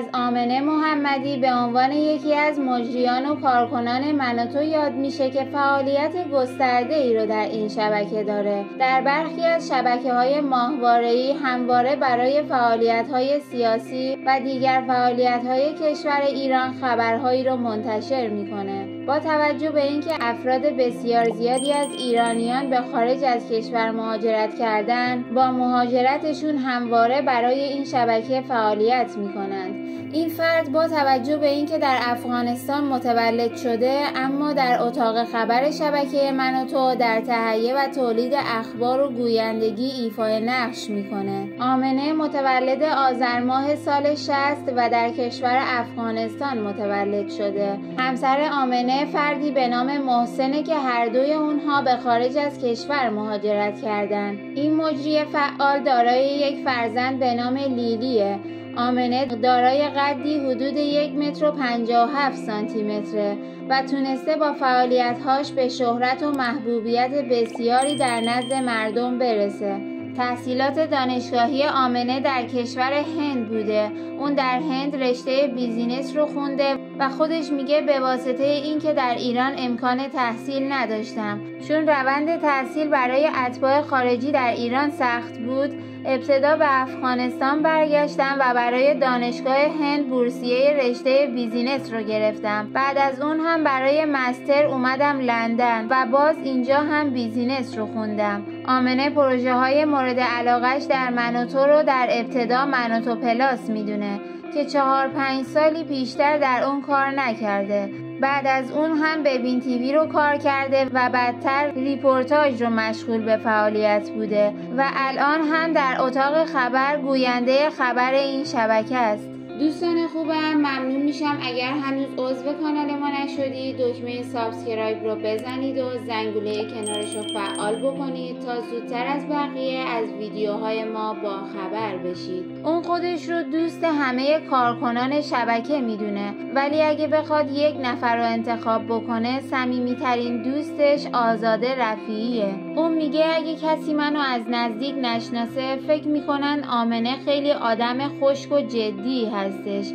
از آمنه محمدی به عنوان یکی از مجریان و کارکنان منوتو یاد میشه که فعالیت گسترده ای رو در این شبکه داره. در برخی از شبکه‌های ماهواره‌ای همواره برای فعالیت‌های سیاسی و دیگر فعالیت‌های کشور ایران خبرهایی رو منتشر میکنه. با توجه به اینکه افراد بسیار زیادی از ایرانیان به خارج از کشور مهاجرت کردن، با مهاجرتشون همواره برای این شبکه فعالیت میکنند. این فرد با توجه به اینکه در افغانستان متولد شده، اما در اتاق خبر شبکه منوتو در تهیه و تولید اخبار و گویندگی ایفای نقش میکنه. آمنه متولد آذر ماه سال 60 و در کشور افغانستان متولد شده. همسر آمنه فردی به نام محسنه که هر دوی اونها به خارج از کشور مهاجرت کردند. این مجری فعال دارای یک فرزند به نام لیلیه. آمنه دارای قدی حدود 1 متر و 57 سانتی متره و تونسته با فعالیت‌هاش به شهرت و محبوبیت بسیاری در نزد مردم برسه. تحصیلات دانشگاهی آمنه در کشور هند بوده. اون در هند رشته بیزینس رو خونده و خودش میگه به واسطه اینکه در ایران امکان تحصیل نداشتم، چون روند تحصیل برای اتباع خارجی در ایران سخت بود، ابتدا به افغانستان برگشتم و برای دانشگاه هند بورسیه رشته بیزینس رو گرفتم. بعد از اون هم برای مستر اومدم لندن و باز اینجا هم بیزینس رو خوندم. آمنه پروژه های مورد علاقهش در منوتو رو در ابتدا منوتوپلاس میدونه که 4-5 سالی پیشتر در اون کار نکرده. بعد از اون هم ببین تیوی رو کار کرده و بعدتر ریپورتاج رو مشغول به فعالیت بوده و الان هم در اتاق خبر گوینده خبر این شبکه است. دوستان خوبم، ممنون میشم اگر هنوز عضو کانال ما نشدید دکمه سابسکرایب رو بزنید و زنگوله کنارش رو فعال بکنید تا زودتر از بقیه از ویدیوهای ما با خبر بشید. اون خودش رو دوست همه کارکنان شبکه میدونه، ولی اگه بخواد یک نفر رو انتخاب بکنه، صمیمیترین دوستش آزاده رفیعه. اون میگه اگه کسی منو از نزدیک نشناسه فکر میکنن آمنه خیلی آدم خشک و جدی هست،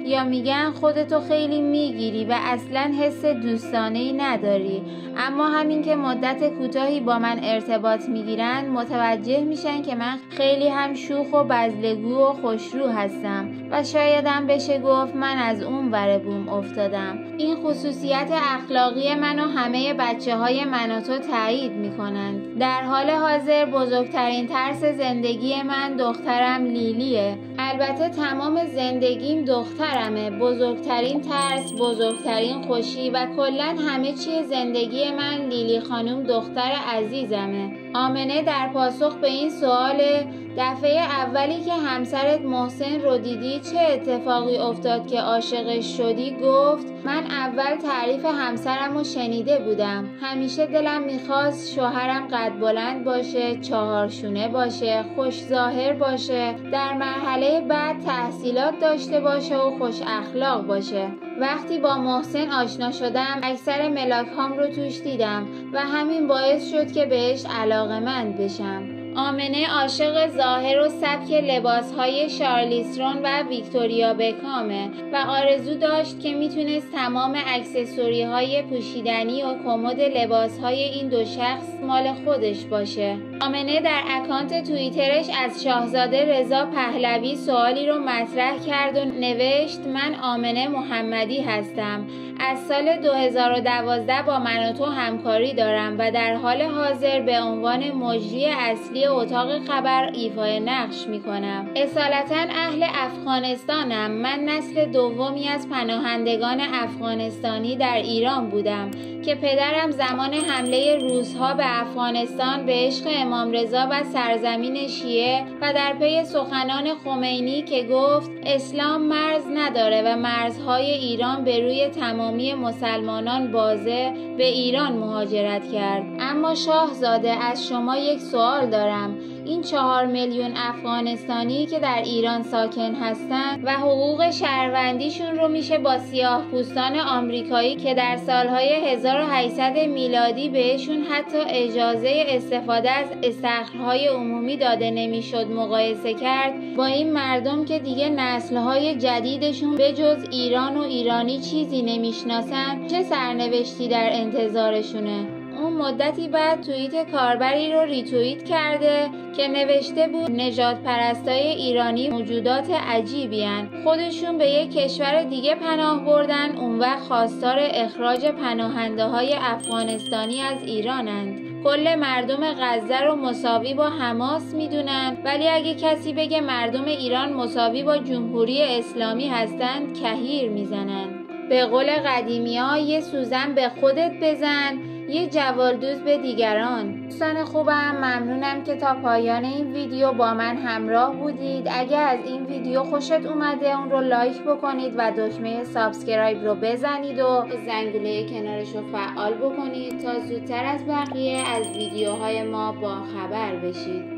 یا میگن خودتو خیلی میگیری و اصلا حس دوستانه‌ای نداری. اما همین که مدت کوتاهی با من ارتباط میگیرن متوجه میشن که من خیلی هم شوخ و بزلگو و خوشرو هستم و شایدم بشه گفت من از اون ور بوم افتادم. این خصوصیت اخلاقی منو همه بچه‌های منوتو تایید میکنن. در حال حاضر بزرگترین ترس زندگی من دخترم لیلیه. البته تمام زندگی دخترمه. بزرگترین ترس، بزرگترین خوشی و کلاً همه چی زندگی من لیلی خانم دختر عزیزمه. آمنه در پاسخ به این سوال دفعه اولی که همسرت محسن رو دیدی چه اتفاقی افتاد که عاشقش شدی گفت من اول تعریف همسرم رو شنیده بودم. همیشه دلم میخواست شوهرم قد بلند باشه، 4 شونه باشه، خوش ظاهر باشه، در مرحله بعد تحصیلات داشته باشه و خوش اخلاق باشه. وقتی با محسن آشنا شدم اکثر ملاک هام رو توش دیدم و همین باعث شد که بهش علاقه‌مند بشم. آمنه عاشق ظاهر و سبک لباس‌های شارلیز رون و ویکتوریا بکامه و آرزو داشت که میتونست تمام اکسسوری‌های پوشیدنی و کمد لباس‌های این دو شخص مال خودش باشه. آمنه در اکانت توییترش از شاهزاده رضا پهلوی سوالی رو مطرح کرد و نوشت من آمنه محمدی هستم. از سال 2012 با منوتو همکاری دارم و در حال حاضر به عنوان مجری اصلی اتاق خبر ایفای نقش میکنم. اصالتاً اهل افغانستانم. من نسل دومی از پناهندگان افغانستانی در ایران بودم که پدرم زمان حمله روس‌ها به افغانستان به عشق امام رضا و سرزمین شیعه و در پی سخنان خمینی که گفت اسلام مرز نداره و مرزهای ایران به روی تمامی مسلمانان بازه به ایران مهاجرت کرد. اما شاهزاده از شما یک سوال دارم. این 4 میلیون افغانستانی که در ایران ساکن هستند و حقوق شهروندیشون رو میشه با سیاه‌پوستان آمریکایی که در سالهای 1800 میلادی بهشون حتی اجازه استفاده از استخرهای عمومی داده نمیشد مقایسه کرد با این مردم که دیگه نسلهای جدیدشون به جز ایران و ایرانی چیزی نمیشناسن، چه سرنوشتی در انتظارشونه. اون مدتی بعد توییت کاربری رو ریتوییت کرده که نوشته بود نجات پرستای ایرانی موجودات عجیبی هن. خودشون به یک کشور دیگه پناه بردن، اون وقت خواستار اخراج پناهنده های افغانستانی از ایرانند. کل مردم غزه رو مساوی با حماس میدونن، ولی اگه کسی بگه مردم ایران مساوی با جمهوری اسلامی هستند کهیر میزنن. به قول قدیمی ها یه سوزن به خودت بزن، یه جوالدوز به دیگران. دوستان خوبم، ممنونم که تا پایان این ویدیو با من همراه بودید. اگه از این ویدیو خوشت اومده اون رو لایک بکنید و دکمه سابسکرایب رو بزنید و زنگوله کنارش رو فعال بکنید تا زودتر از بقیه از ویدیوهای ما با خبر بشید.